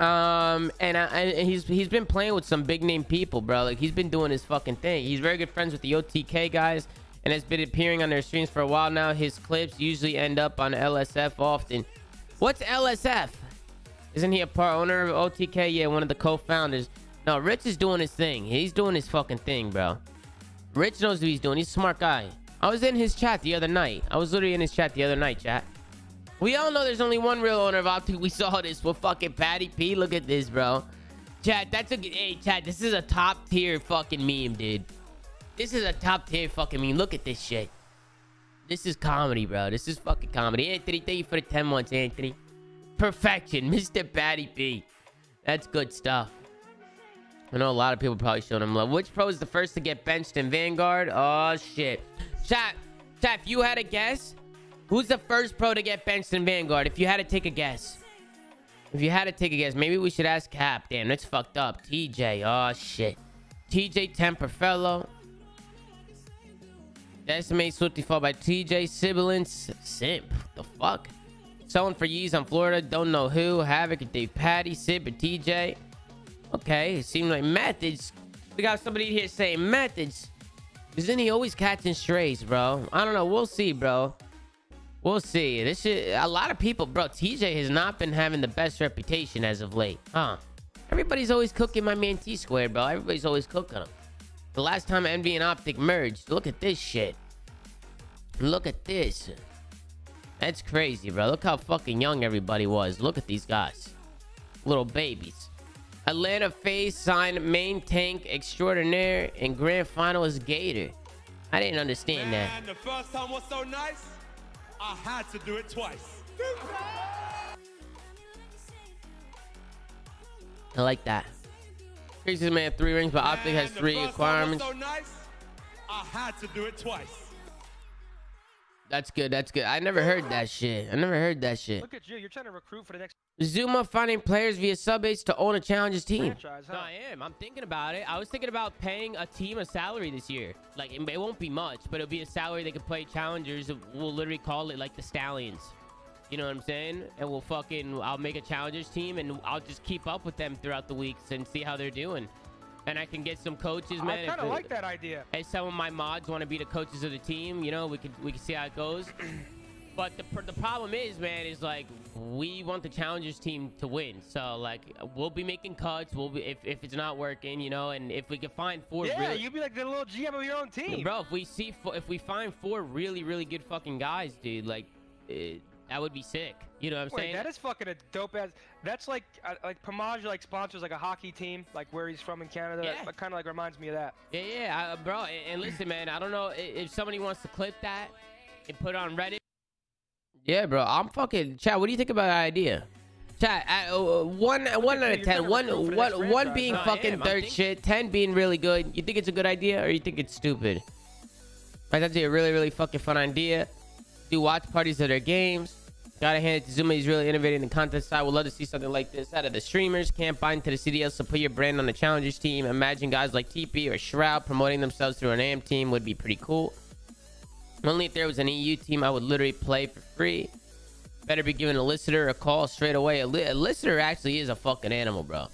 Um, and, I, and he's he's been playing with some big-name people, bro. Like, he's been doing his fucking thing. He's very good friends with the O T K guys and has been appearing on their streams for a while now. His clips usually end up on L S F often. What's L S F? Isn't he a part owner of O T K? Yeah, one of the co-founders. No, Rich is doing his thing. He's doing his fucking thing, bro. Rich knows what he's doing. He's a smart guy. I was in his chat the other night. I was literally in his chat the other night, chat. We all know there's only one real owner of Optic. We saw this with fucking Patty P. Look at this, bro. Chat, that's a good... Hey, chat, this is a top-tier fucking meme, dude. This is a top-tier fucking meme. Look at this shit. This is comedy, bro. This is fucking comedy. Anthony, thank you for the ten months, Anthony. Perfection, Mister Patty P. That's good stuff. I know a lot of people probably showing him love. Which pro is the first to get benched in Vanguard? Oh, shit. Chat, chat, if you had a guess... Who's the first pro to get benched in Vanguard? If you had to take a guess. If you had to take a guess. Maybe we should ask Cap. Damn, that's fucked up. T J. Oh, shit. T J, Temper, Fellow. Decimate, swiftly fall by T J. Sibilance, Simp. The fuck? Selling for Yeez on Florida. Don't know who. Havoc, and Dave Patty, Sib, or T J. Okay, it seems like methods. We got somebody here saying methods. Isn't he always catching strays, bro? I don't know. We'll see, bro. We'll see. This shit, a lot of people, bro. T J has not been having the best reputation as of late, huh? Everybody's always cooking my man T Squared, bro. Everybody's always cooking him. The last time Envy and Optic merged, look at this shit. Look at this. That's crazy, bro. Look how fucking young everybody was. Look at these guys, little babies. Atlanta FaZe signed main tank extraordinaire and grand final is Gator. I didn't understand man, that. The first time was so nice. I had to do it twice. I like that. Crimsix may have three rings, but Optic has three requirements. So nice, I had to do it twice. That's good. That's good. I never heard that shit. I never heard that shit. Look at you. You're trying to recruit for the next. Zuma finding players via sub-base to own a challenges team. Franchise, huh? No, I am. I'm thinking about it. I was thinking about paying a team a salary this year. Like, it, it won't be much, but it'll be a salary they could play challengers. We'll literally call it, like, the Stallions. You know what I'm saying? And we'll fucking... I'll make a challengers team, and I'll just keep up with them throughout the weeks and see how they're doing. And I can get some coaches, man. I kind of like that idea. If some of my mods want to be the coaches of the team, you know, we could, we could see how it goes. But the, the problem is, man, is like we want the challengers team to win. So like we'll be making cuts. We'll be if, if it's not working, you know, and if we can find four. Yeah, really, you'd be like the little G M of your own team, bro. If we see if we find four really really good fucking guys, dude, like it, that would be sick. You know what I'm Wait, saying? That is fucking a dope ass. That's like uh, like Pomage like sponsors like a hockey team like where he's from in Canada. Yeah. That kind of like reminds me of that. Yeah, yeah, I, bro. And, and listen, man, I don't know if somebody wants to clip that and put it on Reddit. Yeah, bro. I'm fucking chat. What do you think about that idea? Chat. I, uh, one, one out of ten. One, one, one being no, fucking third shit. Ten being really good. You think it's a good idea or you think it's stupid? Like, that's a really, really fucking fun idea. Do watch parties of their games. Gotta hand it to Zuma. He's really innovating in the content side. Would love to see something like this out of the streamers. Can't bind to the C D Ls, so put your brand on the challengers team. Imagine guys like T P or Shroud promoting themselves through an A M team would be pretty cool. Only if there was an E U team, I would literally play for free. Better be giving Elicitor a call straight away. Elicitor actually is a fucking animal, bro.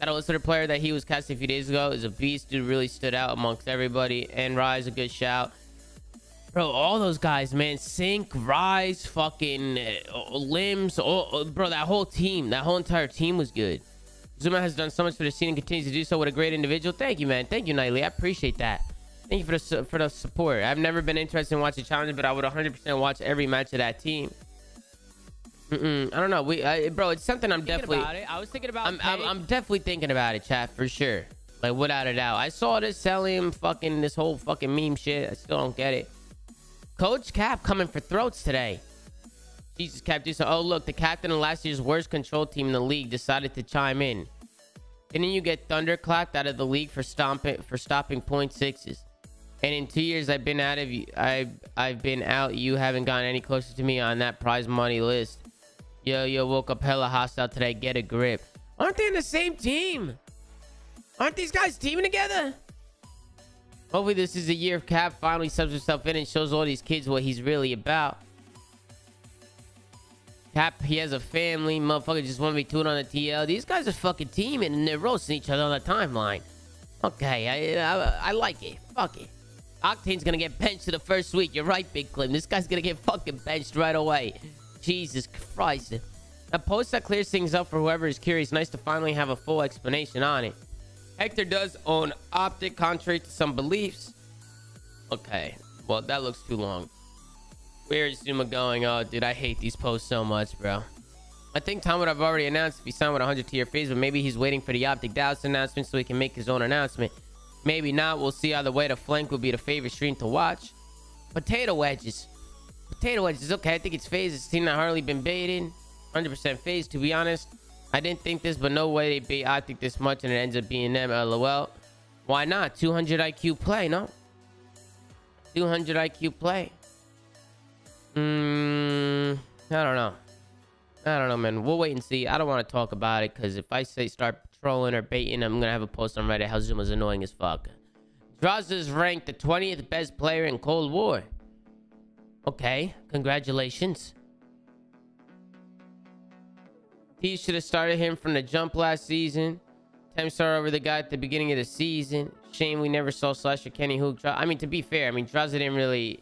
That Elicitor player that he was casting a few days ago is a beast. Dude really stood out amongst everybody. And Rise, a good shout. Bro, all those guys, man. Sync, Rise, fucking uh, Limbs. Oh, bro, that whole team, that whole entire team was good. Zuma has done so much for the scene and continues to do so. What a great individual. Thank you, man. Thank you, Nightly. I appreciate that. Thank you for the, for the support. I've never been interested in watching challenges, but I would one hundred percent watch every match of that team. Mm-mm, I don't know. We, I, bro, it's something I'm definitely. It. I was thinking about. I'm, I'm, I'm definitely thinking about it, chat, for sure. Like, without a doubt. I saw this Selim fucking this whole fucking meme shit. I still don't get it. Coach Cap coming for throats today. Jesus, Cap do so. Oh, look, the captain of last year's worst control team in the league decided to chime in. Didn't you get thunderclapped out of the league for stomping for stopping point sixes? And in two years, I've been out of you. I I've been out. You haven't gotten any closer to me on that prize money list. Yo, yo, woke up hella hostile today. Get a grip. Aren't they in the same team? Aren't these guys teaming together? Hopefully this is the year Cap finally subs himself in and shows all these kids what he's really about. Cap, he has a family. Motherfucker just want to be tuned on the T L. These guys are fucking teaming and they're roasting each other on the timeline. Okay, I, I, I like it. Fuck it. Octane's going to get benched to the first week. You're right, Big Clem. This guy's going to get fucking benched right away. Jesus Christ. A post that clears things up for whoever is curious. Nice to finally have a full explanation on it. Hector does own Optic, contrary to some beliefs. Okay, well, that looks too long. Where is Zuma going? Oh, dude, I hate these posts so much, bro. I think Tom would have already announced if he signed with one hundred tier phase, but maybe he's waiting for the Optic Dallas announcement so he can make his own announcement. Maybe not. We'll see either way. The flank would be the favorite stream to watch. Potato wedges. Potato wedges. Okay, I think it's phase. It's a team that hardly been baited. one hundred percent phase, to be honest. I didn't think this, but no way they beat I think this much and it ends up being them, lol. Why not? two hundred I Q play, no? two hundred I Q play. Mm, I don't know. I don't know, man. We'll wait and see. I don't want to talk about it because if I say start trolling or baiting, I'm going to have a post on Reddit how Zuma's annoying as fuck. Draza is ranked the twentieth best player in Cold War. Okay. Congratulations. He should have started him from the jump last season. ten star over the guy at the beginning of the season. Shame we never saw Slasher Kenny Hook. I mean, to be fair, I mean, Draza didn't really...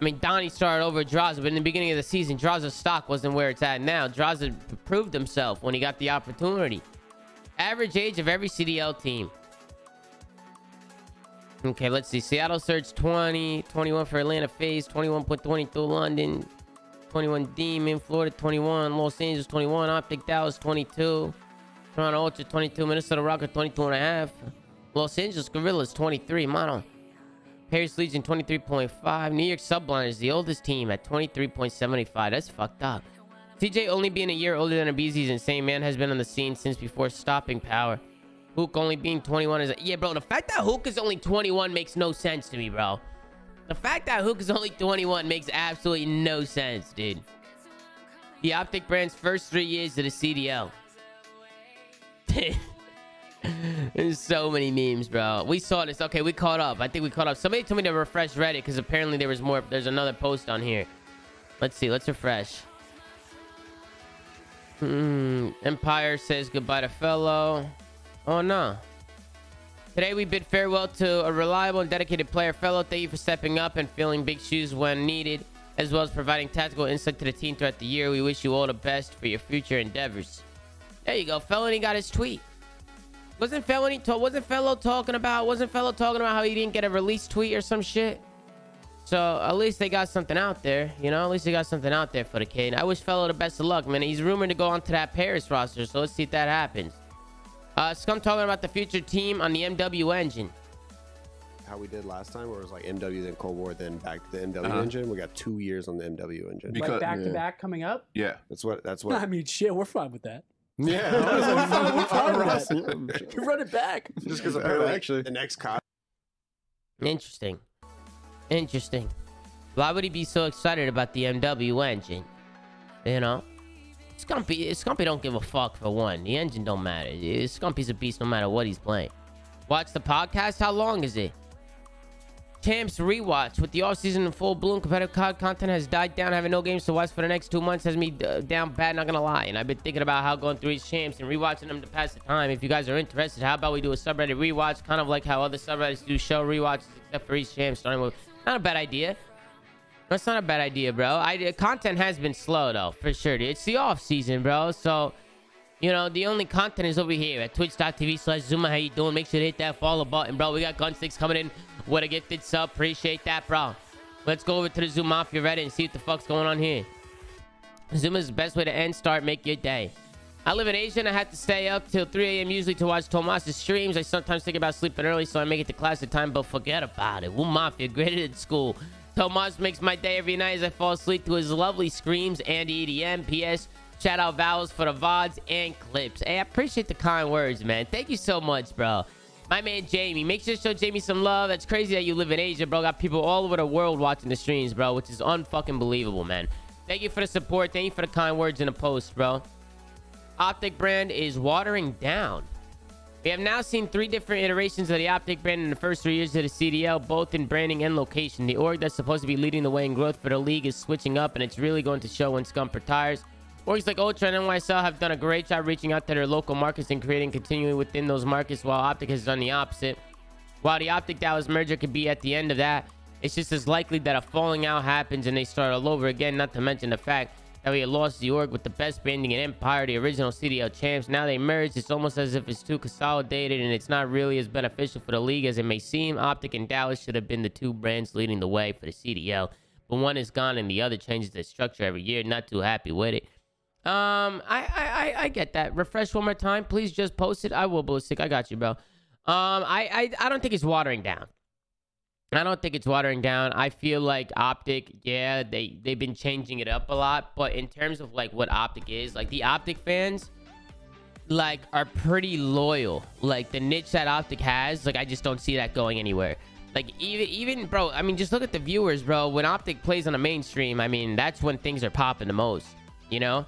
I mean, Donnie started over Draza, but in the beginning of the season, Draza's stock wasn't where it's at now. Draza proved himself when he got the opportunity. Average age of every C D L team. Okay, let's see. Seattle Surge twenty, twenty-one for Atlanta FaZe, twenty-one point two zero through London. twenty-one Demon, Florida twenty-one, Los Angeles twenty-one, Optic Dallas twenty-two, Toronto Ultra twenty-two, Minnesota Rocket twenty-two and a half, Los Angeles Gorillas twenty-three, Mono, Paris Legion twenty-three point five, New York Sublime is the oldest team at twenty-three point seven five. That's fucked up. T J only being a year older than Abizi is insane. Man has been on the scene since before stopping power. Hook only being twenty-one is... Yeah, bro, the fact that Hook is only twenty-one makes no sense to me, bro. The fact that Hook is only twenty-one makes absolutely no sense, dude. The Optic brand's first three years of the C D L. There's so many memes, bro. We saw this. Okay, we caught up. I think we caught up. Somebody told me to refresh Reddit because apparently there was more. There's another post on here. Let's see. Let's refresh. Mm, Empire says goodbye to Fellow. Oh, no. Today we bid farewell to a reliable and dedicated player, Fellow. Thank you for stepping up and filling big shoes when needed, as well as providing tactical insight to the team throughout the year. We wish you all the best for your future endeavors. There you go. Felony got his tweet. Wasn't Felony wasn't Fellow talking about wasn't Fellow talking about how he didn't get a release tweet or some shit? So at least they got something out there, you know. At least they got something out there for the kid. I wish Fellow the best of luck, man. He's rumored to go onto that Paris roster, so let's see if that happens. Uh, Scump talking about the future team on the M W engine. How we did last time, where it was like M W, then Cold War, then back to the M W uh-huh. engine. We got two years on the M W engine. Because, like back yeah. to back coming up? Yeah. That's what, that's what. I mean, shit, we're fine with that. Yeah. we're fine, we're fine with that. You run it back. Just because apparently actually the next cop. Interesting. Interesting. Why would he be so excited about the M W engine? You know? Scumpy, Scumpy don't give a fuck for one. The engine don't matter. Scumpy's a beast no matter what he's playing. Watch the podcast? How long is it? Champs rewatch. With the offseason in full bloom, competitive C O D content has died down. Having no games to watch for the next two months has me uh, down bad, not gonna lie. And I've been thinking about how going through each champs and rewatching them to pass the time. If you guys are interested, how about we do a subreddit rewatch, kind of like how other subreddits do show rewatches, except for each champ starting with... Not a bad idea. That's not a bad idea, bro. I, content has been slow, though, for sure. It's the off-season, bro. So, you know, the only content is over here at twitch.tv slash Zuma. How you doing? Make sure to hit that follow button, bro. We got Gunsticks coming in. What a gifted sub. Appreciate that, bro. Let's go over to the Zoom Mafia Reddit and see what the fuck's going on here. Zoom is the best way to end, start, make your day. I live in Asia and I have to stay up till three A M usually to watch Tomas's streams. I sometimes think about sleeping early so I make it to class at time, but forget about it. Woo Mafia, graded at school. Tomas makes my day every night as I fall asleep to his lovely screams and E D M. P S. Shout out Vowels for the V O Ds and clips. Hey, I appreciate the kind words, man. Thank you so much, bro. My man, Jamie. Make sure to show Jamie some love. That's crazy that you live in Asia, bro. Got people all over the world watching the streams, bro, which is unfucking believable, man. Thank you for the support. Thank you for the kind words in the post, bro. Optic brand is watering down. We have now seen three different iterations of the Optic brand in the first three years of the C D L, both in branding and location. The org that's supposed to be leading the way in growth for the league is switching up, and it's really going to show when Scump retires. Orgs like Ultra and N Y S L have done a great job reaching out to their local markets and creating continuing within those markets, while Optic has done the opposite. While the Optic Dallas merger could be at the end of that, it's just as likely that a falling out happens and they start all over again, not to mention the fact that we had lost the org with the best branding in Empire, the original C D L champs. Now they merged. It's almost as if it's too consolidated and it's not really as beneficial for the league as it may seem. Optic and Dallas should have been the two brands leading the way for the C D L, but one is gone and the other changes their structure every year. Not too happy with it. Um, I, I, I, I get that. Refresh one more time. Please just post it. I will, Ballistic. I got you, bro. Um, I, I, I don't think it's watering down. I don't think it's watering down. I feel like Optic, yeah, they, they've been changing it up a lot. But in terms of, like, what Optic is, like, the Optic fans, like, are pretty loyal. Like, the niche that Optic has, like, I just don't see that going anywhere. Like, even, even bro, I mean, just look at the viewers, bro. When Optic plays on a mainstream, I mean, that's when things are popping the most, you know?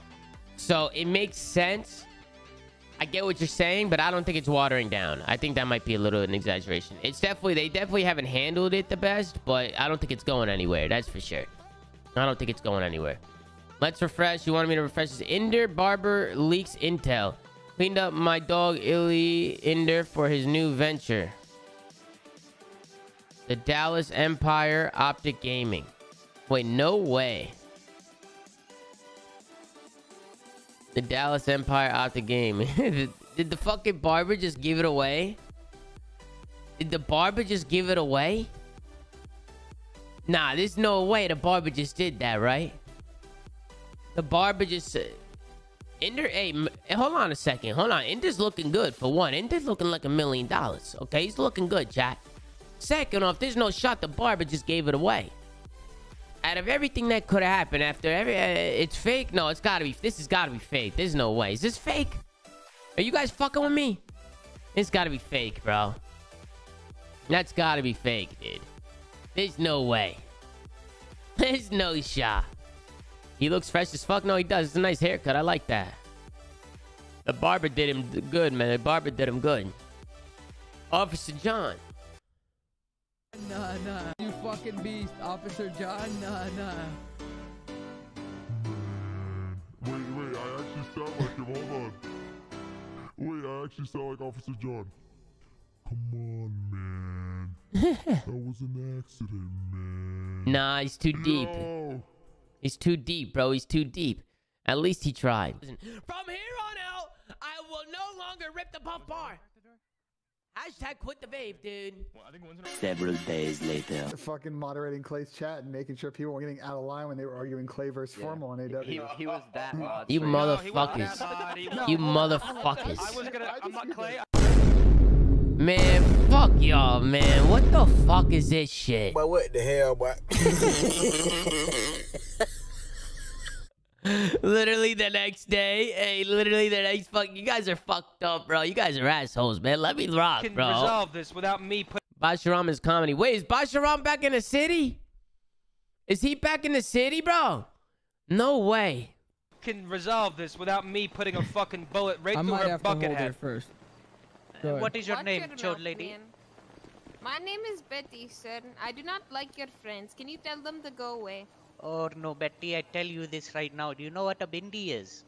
So it makes sense. I get what you're saying, but I don't think it's watering down. I think that might be a little an exaggeration. It's definitely, they definitely haven't handled it the best, but I don't think it's going anywhere. That's for sure. I don't think it's going anywhere. Let's refresh. You wanted me to refresh this. Inder Barber leaks intel. Cleaned up my dog Illy Inder for his new venture. The Dallas Empire Optic Gaming. Wait, no way. The Dallas Empire Optic Gaming. did, did the fucking barber just give it away? Did the barber just give it away? Nah, there's no way the barber just did that, right? The barber just... Uh, Ender, hey, hold on a second. Hold on. Ender's looking good, for one. Ender's looking like a million dollars, okay? He's looking good, chat. Second off, there's no shot the barber just gave it away. Out of everything that could have happened after every... Uh, it's fake? No, it's gotta be... This has gotta be fake. There's no way. Is this fake? Are you guys fucking with me? It's gotta be fake, bro. That's gotta be fake, dude. There's no way. There's no shot. He looks fresh as fuck. No, he does. It's a nice haircut. I like that. The barber did him good, man. The barber did him good. Officer John. Nah, nah. You fucking beast, Officer John. Nah, nah. Wait, wait, I actually sound like him. Hold on. Wait, I actually sound like Officer John. Come on, man. That was an accident, man. Nah, he's too deep. No. He's too deep, bro. He's too deep. At least he tried. Listen, from here on out, I will no longer rip the pump bar. Hashtag quit the vape, dude. Several days later. Fucking moderating Clay's chat and making sure people were getting out of line when they were arguing Clay versus yeah. Formal on A W. He, he was that odd. You motherfuckers. No, you motherfuckers. I was gonna, I'm not Clay. Man, fuck y'all, man. What the fuck is this shit? But what the hell, boy? Literally the next day, hey, literally the next fuck. You guys are fucked up, bro. You guys are assholes, man. Let me rock, bro. You can resolve this without me putting... Basharam is comedy. Wait, is Basharam back in the city? Is he back in the city, bro? No way. can resolve this without me putting a fucking bullet right I through her bucket head. First. Uh, what is your Watch name, chode lady? Man. My name is Betty, sir. I do not like your friends. Can you tell them to go away? Oh no, Betty, I tell you this right now. Do you know what a bindi is?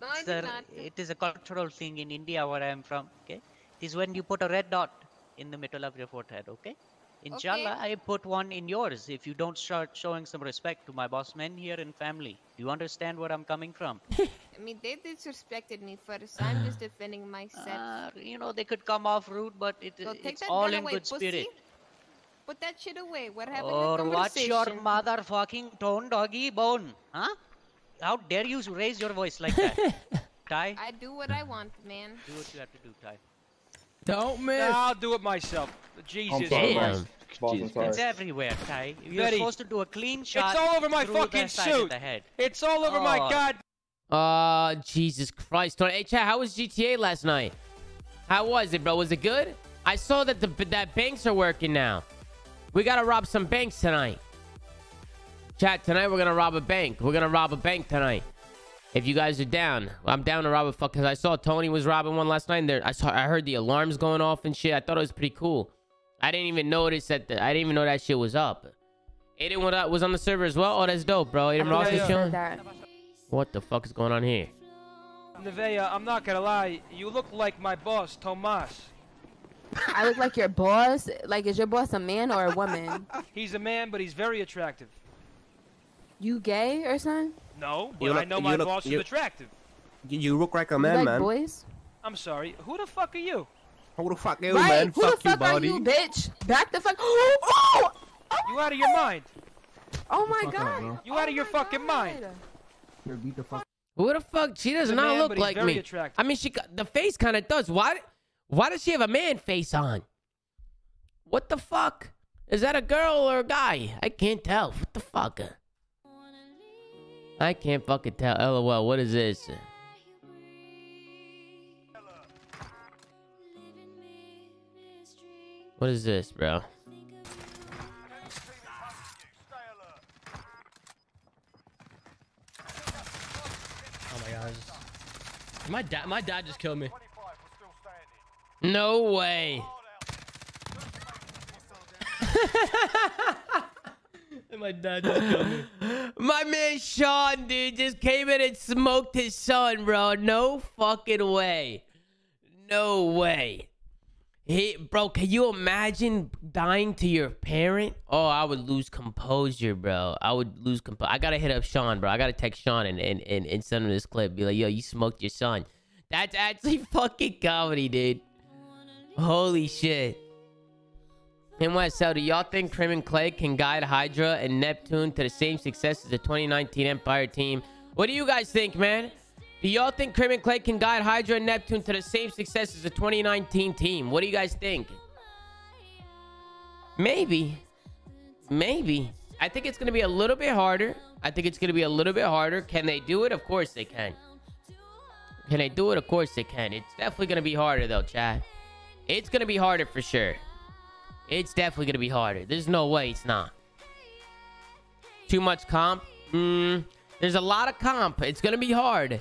No, I sir, do not. It is a cultural thing in India where I am from, okay? It is when you put a red dot in the middle of your forehead, okay? Inshallah, okay. I put one in yours if you don't start showing some respect to my boss men here and family. Do you understand where I'm coming from? I mean, they disrespected me first. I'm just defending myself. Uh, you know, they could come off rude, but it, so it's all in away, good pussy. Spirit. Put that shit away. What happened or to the conversation? Or watch your motherfucking tone, doggy bone. Huh? How dare you raise your voice like that? Ty? I do what I want, man. Do what you have to do, Ty. Don't miss. No, I'll do it myself. Jesus Christ. It's everywhere, Ty. You're Betty. Supposed to do a clean shot. It's all over my fucking suit. The head. It's all over oh. my god. Uh, Jesus Christ. Hey, chat, how was G T A last night? How was it, bro? Was it good? I saw that the that banks are working now. We gotta rob some banks tonight. Chat, tonight we're gonna rob a bank. We're gonna rob a bank tonight. If you guys are down, I'm down to rob a fuck because I saw Tony was robbing one last night. And there, I saw, I heard the alarms going off and shit. I thought it was pretty cool. I didn't even notice that. The, I didn't even know that shit was up. Aiden was on the server as well. Oh, that's dope, bro. Aiden Ross is chilling. What the fuck is going on here? Nevaeh, I'm not gonna lie. You look like my boss, Tomas. I look like your boss. Like, is your boss a man or a woman? He's a man, but he's very attractive. You gay or something? No, but look, I know my look, boss you, is attractive. You look like a man, like man. Boys? I'm sorry. Who the fuck are you? Who the fuck are you, right? man? Who fuck the fuck you, are buddy. you, bitch? Back the fuck. Oh! Oh! Oh! You out of your mind. Oh my god. Up, you out oh of your fucking god. mind. Here, beat the fuck. Who the fuck? She does not man, look like me. Attractive. I mean, she the face kind of does. Why? Why does she have a man face on? What the fuck? Is that a girl or a guy? I can't tell. What the fuck? I can't fucking tell. LOL, what is this? What is this, bro? Oh my god. My dad my dad just killed me. No way. My dad just killed me. My man Sean, dude, just came in and smoked his son, bro. No fucking way. No way. He, bro, can you imagine dying to your parent? Oh, I would lose composure, bro. I would lose composure. I got to hit up Sean, bro. I got to text Sean and, and, and, and send him this clip. Be like, yo, you smoked your son. That's actually fucking comedy, dude. Holy shit. N Y S L, do y'all think Crim and Clay can guide Hydra and Neptune to the same success as the twenty nineteen Empire team? What do you guys think, man? Do y'all think Crim and Clay can guide Hydra and Neptune to the same success as the twenty nineteen team? What do you guys think? Maybe. Maybe. I think it's going to be a little bit harder. I think it's going to be a little bit harder. Can they do it? Of course they can. Can they do it? Of course they can. It's definitely going to be harder, though, chat. It's going to be harder for sure. It's definitely going to be harder. There's no way it's not. Too much comp? Mm, there's a lot of comp. It's going to be hard.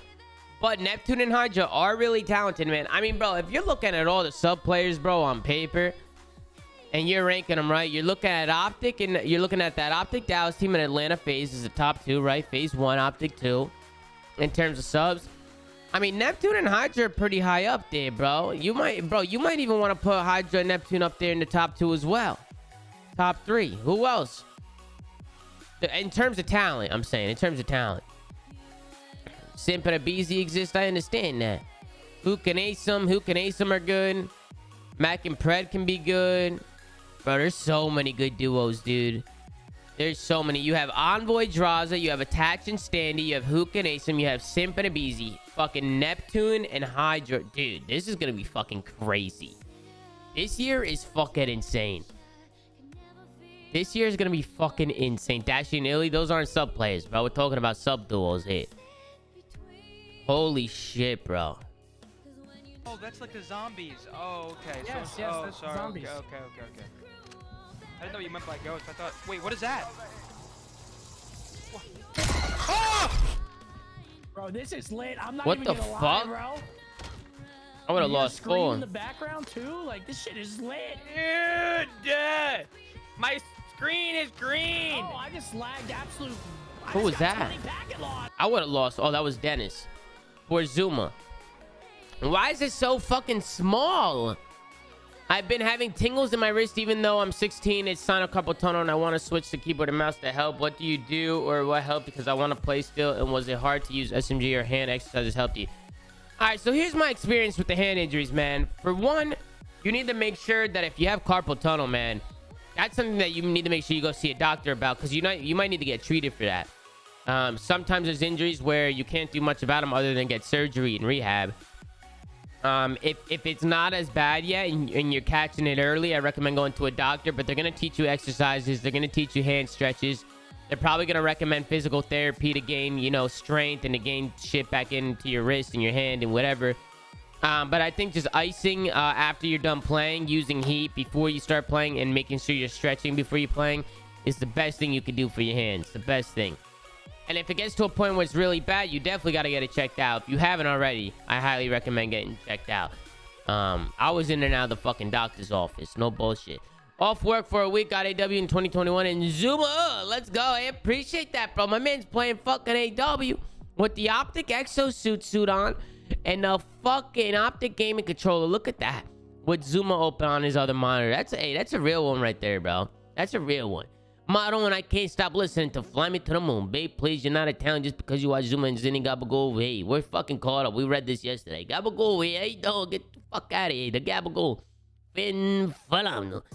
But Neptune and Hydra are really talented, man. I mean, bro, if you're looking at all the sub players, bro, on paper, and you're ranking them right, you're looking at Optic, and you're looking at that Optic Dallas team and Atlanta FaZe is the top two, right? Phase one, Optic two, in terms of subs. I mean, Neptune and Hydra are pretty high up there, bro. You might, bro, you might even want to put Hydra and Neptune up there in the top two as well. Top three. Who else? In terms of talent, I'm saying. In terms of talent. Simp and Abizi exist. I understand that. Who can ace them? Who can ace them are good. Mac and Pred can be good. Bro, there's so many good duos, dude. There's so many. You have Envoy, Draza. You have Attach and Standy. You have Hook and Asim. You have Simp and Abizi. Fucking Neptune and Hydra. Dude, this is going to be fucking crazy. This year is fucking insane. This year is going to be fucking insane. Dashi and Illy, those aren't sub players, bro. We're talking about sub duos here. Holy shit, bro. Oh, that's like the zombies. Oh, okay. Yes, so, yes, oh, that's sorry. Zombies. Okay, okay, okay, okay. I didn't know what you meant by ghost. I thought, wait, what is that? What? Oh! Bro, this is lit. I'm not what even the gonna fuck? Lie, bro. I would have lost four. In the background too, like this shit is lit. Dude, dude. My screen is green. Oh, I just lagged absolute. Who was that? I would have lost. Oh, that was Dennis. For Zuma. Why is it so fucking small? I've been having tingles in my wrist even though I'm sixteen. It's Sino Carpal Tunnel and I want to switch to keyboard and mouse to help. What do you do or what help? Because I want to play still. And was it hard to use S M G or hand exercises helped you? All right, so here's my experience with the hand injuries, man. For one, you need to make sure that if you have carpal tunnel, man, that's something that you need to make sure you go see a doctor about, because you know you might need to get treated for that. Um, sometimes there's injuries where you can't do much about them other than get surgery and rehab. Um, if, if it's not as bad yet and, and you're catching it early, I recommend going to a doctor, but they're going to teach you exercises. They're going to teach you hand stretches. They're probably going to recommend physical therapy to gain, you know, strength and to gain shit back into your wrist and your hand and whatever. Um, but I think just icing uh, after you're done playing, using heat before you start playing and making sure you're stretching before you're playing is the best thing you can do for your hands. The best thing. And if it gets to a point where it's really bad, you definitely got to get it checked out. If you haven't already, I highly recommend getting checked out. Um, I was in and out of the fucking doctor's office. No bullshit. Off work for a week. Got A W in twenty twenty-one. And Zuma, let's go. I appreciate that, bro. My man's playing fucking A W with the Optic Exosuit suit on and the fucking Optic Gaming controller. Look at that. With Zuma open on his other monitor. That's a, hey, that's a real one right there, bro. That's a real one. Motto, and I can't stop listening to Fly Me to the Moon. Babe, please, you're not Italian just because you watch Zuma and Zinni Gabagool. Hey, we're fucking caught up. We read this yesterday. Gabagool, hey, hey, dog, get the fuck out of here. The Gabagool. Fin phenomenal.